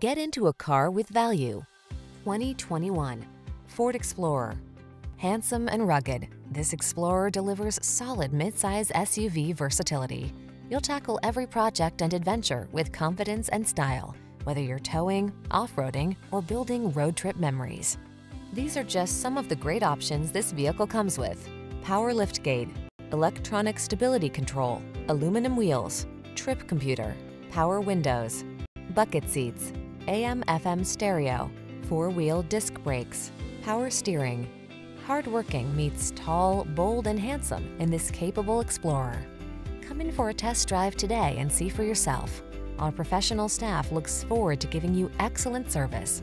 Get into a car with value. 2021 Ford Explorer. Handsome and rugged, this Explorer delivers solid midsize SUV versatility. You'll tackle every project and adventure with confidence and style, whether you're towing, off-roading, or building road trip memories. These are just some of the great options this vehicle comes with: power liftgate, electronic stability control, aluminum wheels, trip computer, power windows, bucket seats, AM/FM stereo, four-wheel disc brakes, power steering. Hardworking meets tall, bold, and handsome in this capable Explorer. Come in for a test drive today and see for yourself. Our professional staff looks forward to giving you excellent service.